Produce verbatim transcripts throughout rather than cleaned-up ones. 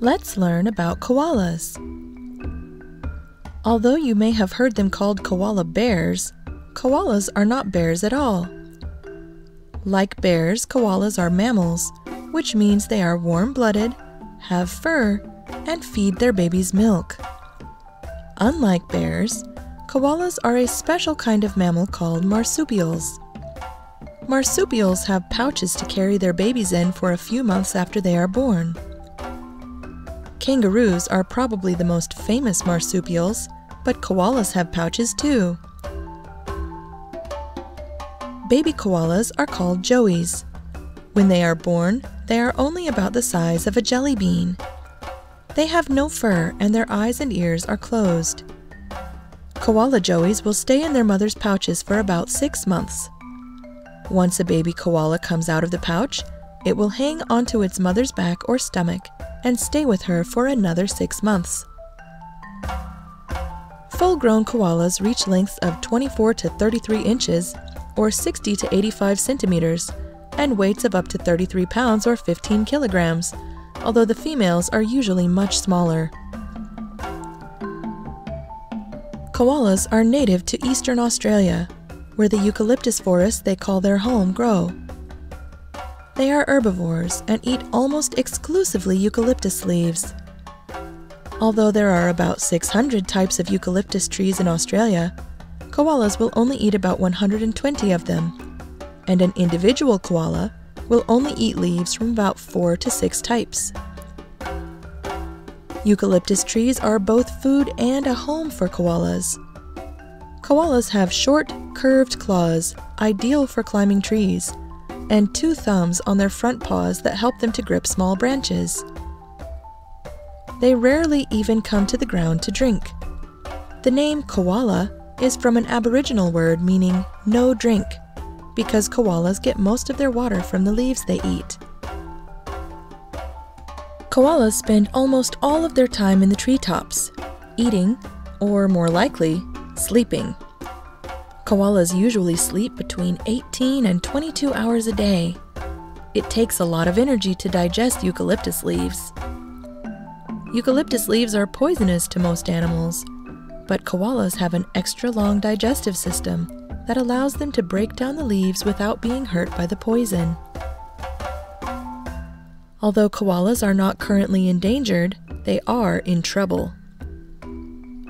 Let's learn about koalas. Although you may have heard them called koala bears, koalas are not bears at all. Like bears, koalas are mammals, which means they are warm-blooded, have fur, and feed their babies milk. Unlike bears, koalas are a special kind of mammal called marsupials. Marsupials have pouches to carry their babies in for a few months after they are born. Kangaroos are probably the most famous marsupials, but koalas have pouches too. Baby koalas are called joeys. When they are born, they are only about the size of a jelly bean. They have no fur and their eyes and ears are closed. Koala joeys will stay in their mother's pouches for about six months. Once a baby koala comes out of the pouch, it will hang onto its mother's back or stomach and stay with her for another six months. Full-grown koalas reach lengths of twenty-four to thirty-three inches or sixty to eighty-five centimeters and weights of up to thirty-three pounds or fifteen kilograms, although the females are usually much smaller. Koalas are native to eastern Australia, where the eucalyptus forests they call their home grow. They are herbivores and eat almost exclusively eucalyptus leaves. Although there are about six hundred types of eucalyptus trees in Australia, koalas will only eat about one hundred twenty of them, and an individual koala will only eat leaves from about four to six types. Eucalyptus trees are both food and a home for koalas. Koalas have short, curved claws, ideal for climbing trees, and two thumbs on their front paws that help them to grip small branches. They rarely even come to the ground to drink. The name koala is from an Aboriginal word meaning no drink, because koalas get most of their water from the leaves they eat. Koalas spend almost all of their time in the treetops, eating, or more likely, sleeping. Koalas usually sleep between eighteen and twenty-two hours a day. It takes a lot of energy to digest eucalyptus leaves. Eucalyptus leaves are poisonous to most animals, but koalas have an extra long digestive system that allows them to break down the leaves without being hurt by the poison. Although koalas are not currently endangered, they are in trouble.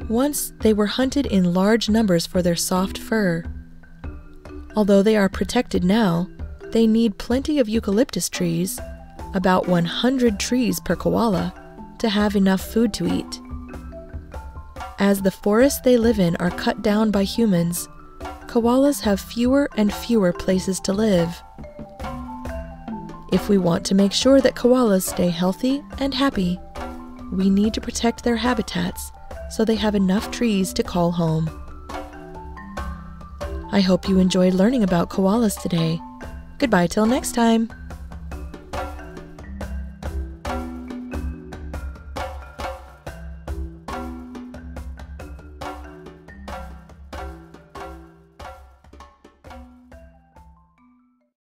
Once, they were hunted in large numbers for their soft fur. Although they are protected now, they need plenty of eucalyptus trees, about one hundred trees per koala, to have enough food to eat. As the forests they live in are cut down by humans, koalas have fewer and fewer places to live. If we want to make sure that koalas stay healthy and happy, we need to protect their habitats so they have enough trees to call home. I hope you enjoyed learning about koalas today. Goodbye till next time!